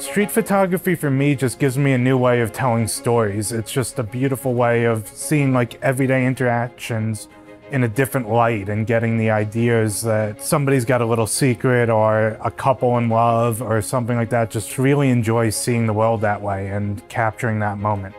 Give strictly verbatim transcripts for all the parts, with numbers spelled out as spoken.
Street photography for me just gives me a new way of telling stories. It's just a beautiful way of seeing like everyday interactions in a different light and getting the ideas that somebody's got a little secret or a couple in love or something like that. Just really enjoy seeing the world that way and capturing that moment.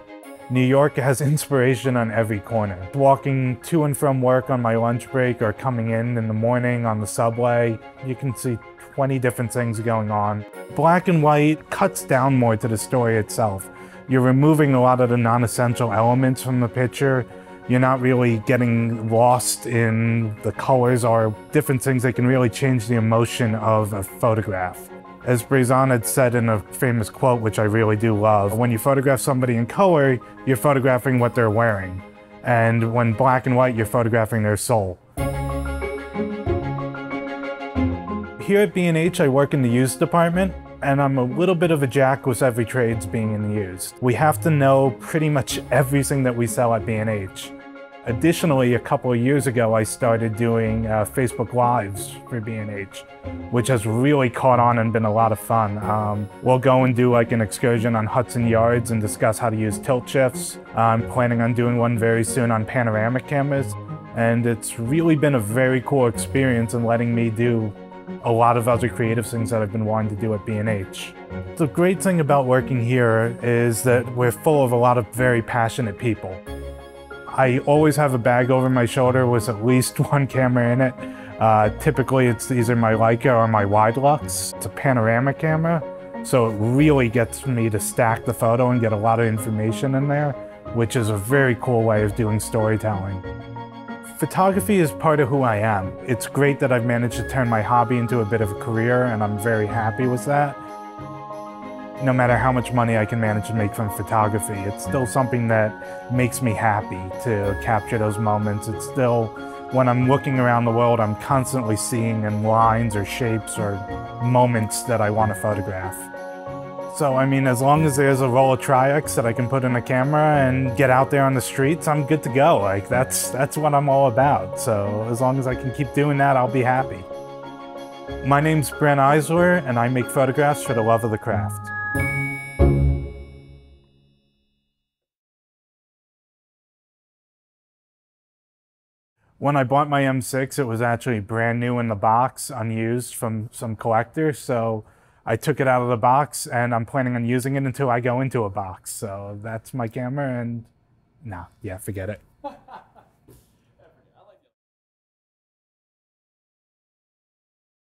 New York has inspiration on every corner. Walking to and from work on my lunch break or coming in in the morning on the subway, you can see twenty different things going on. Black and white cuts down more to the story itself. You're removing a lot of the non-essential elements from the picture. You're not really getting lost in the colors or different things that can really change the emotion of a photograph. As Brizan had said in a famous quote, which I really do love, when you photograph somebody in color, you're photographing what they're wearing. And when black and white, you're photographing their soul. Here at B and H, I work in the used department, and I'm a little bit of a jack with every trades being in the used. We have to know pretty much everything that we sell at B and H. Additionally, a couple of years ago, I started doing uh, Facebook Lives for B and H, which has really caught on and been a lot of fun. Um, we'll go and do like an excursion on Hudson Yards and discuss how to use tilt shifts. I'm planning on doing one very soon on panoramic cameras. And it's really been a very cool experience in letting me do a lot of other creative things that I've been wanting to do at B and H. The great thing about working here is that we're full of a lot of very passionate people. I always have a bag over my shoulder with at least one camera in it. Uh, typically it's either my Leica or my WideLux. It's a panoramic camera, so it really gets me to stack the photo and get a lot of information in there, which is a very cool way of doing storytelling. Photography is part of who I am. It's great that I've managed to turn my hobby into a bit of a career, and I'm very happy with that. No matter how much money I can manage to make from photography, it's still something that makes me happy to capture those moments. It's still, when I'm looking around the world, I'm constantly seeing in lines or shapes or moments that I want to photograph. So, I mean, as long as there's a roll of Tri-X that I can put in a camera and get out there on the streets, I'm good to go. Like, that's, that's what I'm all about. So, as long as I can keep doing that, I'll be happy. My name's Brent Eisler, and I make photographs for the love of the craft. When I bought my M six, it was actually brand new in the box, unused from some collector. So, I took it out of the box, and I'm planning on using it until I go into a box. So that's my camera, and nah, yeah, forget it.